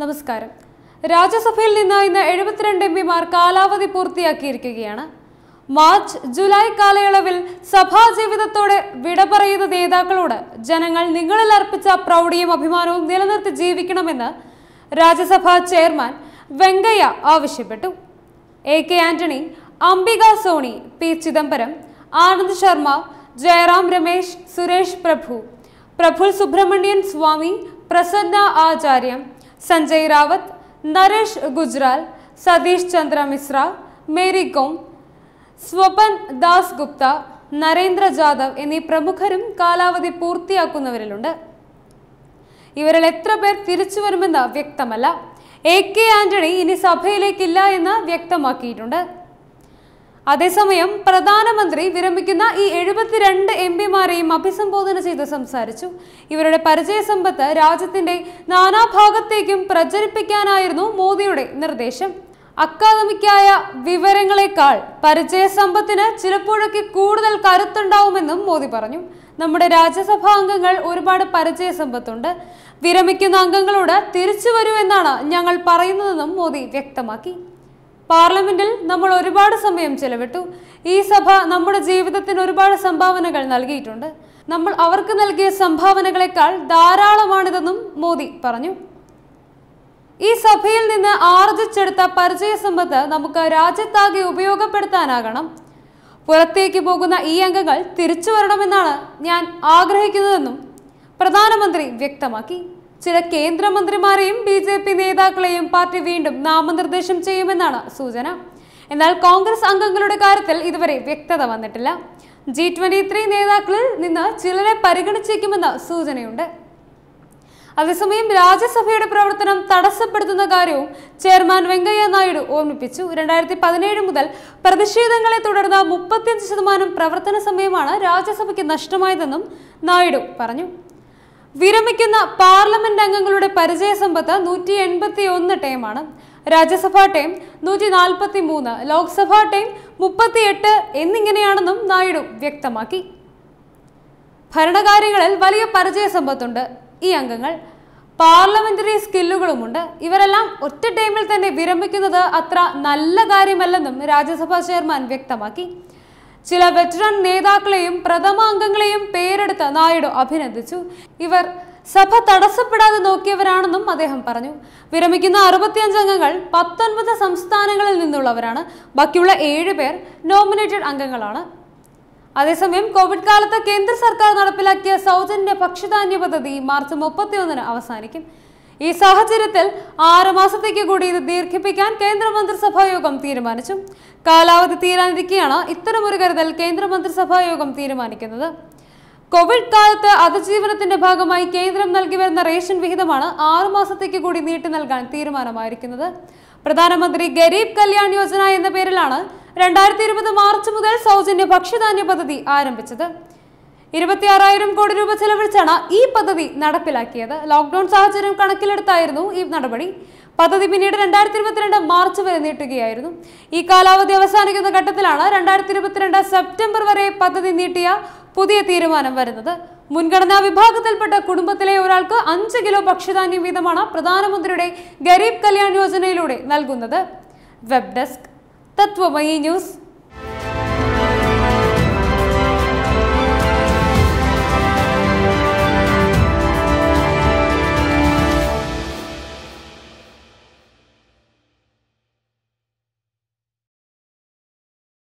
നമസ്കാരം. രാജ്യസഭയിൽ നിന്ന് ഇന്ന് 72 എംപിമാർ കാലാവധി പൂർത്തിയാക്കിയിരിക്കുകയാണ്. മാർച്ച് ജൂലൈ കാലയളവിൽ സഭാ ജീവിതത്തോടെ വിട പറയുന്ന നേതാക്കളോട് ജനങ്ങൾ നിങ്ങളിൽ അർപ്പിച്ച പ്രൗഢിയും അഭിമാനവും നിലനിർത്തി ജീവിക്കണമെന്ന് രാജ്യസഭാ ചെയർമാൻ വെങ്കയ്യ ആവശ്യപ്പെട്ടു. AK ആന്റണി, അംബിക സോണി, P ചിദംബരം, ആനന്ദ് ശർമ്മ, ജയറാം രമേശ്, സുരേഷ് പ്രഭു, പ്രഫുൽ സുബ്രഹ്മണ്യൻ സ്വാമി, പ്രസന്ന ആചാര്യം, संजय रावत, नरेश गुजराल, सतीश चंद्र मिश्रा, मेरी कौम, स्वपन दास गुप्ता, नरेंद्र जाधव എന്നീ പ്രമുഖരും കാലാവധി പൂർത്തിയാക്കുന്നവരിലുണ്ട്. ഇവരിൽ എത്ര പേർ തിരിച്ചു വരുമെന്ന് വ്യക്തമല്ല. AK ആന്റണി ഇനി സഭയിലേക്കില്ല എന്ന് വ്യക്തമാക്കിയിട്ടുണ്ട്. അതേസമയം പ്രധാനമന്ത്രി വിരമിക്കുന്ന ഈ 72 എംപിമാരെയും അഭിസംബോധന ചെയ്ത് സംസാരിച്ചു. ഇവരുടെ പരിചയസമ്പത്ത് രാജ്യത്തിന്റെ നാനാഭാഗത്തേക്കും പ്രചരിപ്പിക്കാനായിരുന്നു മോദിയുടെ നിർദ്ദേശം. അക്കാദമിക്കായ വിവരങ്ങളെക്കാൾ പരിചയസമ്പത്തിന് ചിലപ്പോഴൊക്കെ കൂടുതൽ കരുത്തുണ്ടാവുമെന്നും മോദി പറഞ്ഞു. നമ്മുടെ രാജ്യസഭാ അംഗങ്ങൾ ഒരുപാട് പരിചയസമ്പത്തുണ്ട്. വിരമിക്കുന്ന അംഗങ്ങളോട് തിരിച്ചു വരൂ എന്നാണ് ഞങ്ങൾ പറയുന്നതെന്നും മോദി വ്യക്തമാക്കി. പാർലമെന്റിൽ നമ്മൾ ഒരുപാട് സമയം ചെലവിട്ടു. ഈ സഭ നമ്മുടെ ജീവിതത്തിന് ഒരുപാട് സംഭാവനകൾ നൽകിയിട്ടുണ്ട്. നമ്മൾ അവർക്ക് നൽകിയ സംഭാവനകളെക്കാൾ ധാരാളമാണിതെന്നും മോദി പറഞ്ഞു. ഈ സഭയിൽ നിന്ന് ആർജിച്ചെടുത്ത പരിചയസമ്പത്ത് നമുക്ക് രാജ്യത്താകെ ഉപയോഗപ്പെടുത്താനാകണം. പുറത്തേക്ക് പോകുന്ന ഈ അംഗങ്ങൾ തിരിച്ചു വരണമെന്നാണ് ഞാൻ ആഗ്രഹിക്കുന്നതെന്നും പ്രധാനമന്ത്രി വ്യക്തമാക്കി. ചില കേന്ദ്രമന്ത്രിമാരെയും BJP നേതാക്കളെയും പാർട്ടി വീണ്ടും നാമനിർദ്ദേശം ചെയ്യുമെന്നാണ് സൂചന. എന്നാൽ കോൺഗ്രസ് അംഗങ്ങളുടെ കാര്യത്തിൽ ഇതുവരെ വ്യക്തത വന്നിട്ടില്ല. G23 നേതാക്കളിൽ നിന്ന് ചിലരെ പരിഗണിച്ചേക്കുമെന്ന സൂചനയുണ്ട്. അതേസമയം രാജ്യസഭയുടെ പ്രവർത്തനം തടസ്സപ്പെടുത്തുന്ന കാര്യവും ചെയർമാൻ വെങ്കയ്യ നായിഡു ഓർമ്മിപ്പിച്ചു. 2017 മുതൽ പ്രതിഷേധങ്ങളെ തുടർന്ന് 35% പ്രവർത്തന സമയമാണ് രാജ്യസഭയ്ക്ക് നഷ്ടമായതെന്നും നായിഡു പറഞ്ഞു. വിരമിക്കുന്ന പാർലമെന്റ് അംഗങ്ങളുടെ പരിചയസമ്പത്ത് 181 ടൈമാണ്. രാജ്യസഭാ ടൈം 143, ലോക്സഭാ ടൈം 38 എന്നിങ്ങനെയാണെന്നും നായിഡു വ്യക്തമാക്കി. ഭരണകാര്യങ്ങളിൽ വലിയ പരിചയസമ്പത്തുണ്ട് ഈ അംഗങ്ങൾ. പാർലമെന്ററി സ്കില്ലുകളുമുണ്ട്. ഇവരെല്ലാം ഒറ്റ ടൈമിൽ തന്നെ വിരമിക്കുന്നത് അത്ര നല്ല കാര്യമല്ലെന്നും രാജ്യസഭാ ചെയർമാൻ വ്യക്തമാക്കി. ചില വെറ്ററൻ നേതാക്കളെയും പ്രഥമ അംഗങ്ങളെയും പേരെടുത്ത് നായിഡു അഭിനന്ദിച്ചു. ഇവർ സഭ തടസ്സപ്പെടാതെ നോക്കിയവരാണെന്നും അദ്ദേഹം പറഞ്ഞു. വിരമിക്കുന്ന 65 അംഗങ്ങൾ 19 സംസ്ഥാനങ്ങളിൽ നിന്നുള്ളവരാണ്. ബാക്കിയുള്ള 7 പേർ നോമിനേറ്റഡ് അംഗങ്ങളാണ്. അതേസമയം കോവിഡ് കാലത്ത് കേന്ദ്ര സർക്കാർ നടപ്പിലാക്കിയ സൗജന്യ ഭക്ഷ്യധാന്യ പദ്ധതി മാർച്ച് 31-ന് അവസാനിക്കും. ഈ സാഹചര്യത്തിൽ 6 മാസത്തേക്ക് കൂടി ഇത് ദീർഘിപ്പിക്കാൻ കേന്ദ്രമന്ത്രിസഭായോഗം തീരുമാനിച്ചു. കാലാവധി തീരാനിരിക്കെയാണ് ഇത്തരമൊരു കരുതൽ കേന്ദ്രമന്ത്രിസഭായോഗം തീരുമാനിക്കുന്നത്. കോവിഡ് കാലത്ത് അതിജീവനത്തിന്റെ ഭാഗമായി കേന്ദ്രം നൽകി വരുന്ന റേഷൻ വിഹിതമാണ് 6 മാസത്തേക്ക് കൂടി നീട്ടി നൽകാൻ തീരുമാനമായിരിക്കുന്നത്. പ്രധാനമന്ത്രി ഗരീബ് കല്യാൺ യോജന എന്ന പേരിലാണ് 2020 മാർച്ച് മുതൽ സൗജന്യ ഭക്ഷ്യധാന്യ പദ്ധതി ആരംഭിച്ചത്. 26,000 കോടി രൂപ ചെലവഴിച്ചാണ് ഈ പദ്ധതി നടപ്പിലാക്കിയത്. ലോക്ക്ഡൌൺ സാഹചര്യം കണക്കിലെടുത്തായിരുന്നു ഈ നടപടി. പദ്ധതി പിന്നീട് 2022 മാർച്ച് വരെ നീട്ടുകയായിരുന്നു. ഈ കാലാവധി അവസാനിക്കുന്ന ഘട്ടത്തിലാണ് 2022 സെപ്റ്റംബർ വരെ പദ്ധതി നീട്ടിയ പുതിയ തീരുമാനം വരുന്നത്. മുൻഗണനാ വിഭാഗത്തിൽപ്പെട്ട കുടുംബത്തിലെ ഒരാൾക്ക് 5 കിലോ ഭക്ഷ്യധാന്യം വീതമാണ് പ്രധാനമന്ത്രിയുടെ ഗരീബ് കല്യാൺ യോജനയിലൂടെ നൽകുന്നത്. Web desk Tatwamayi news.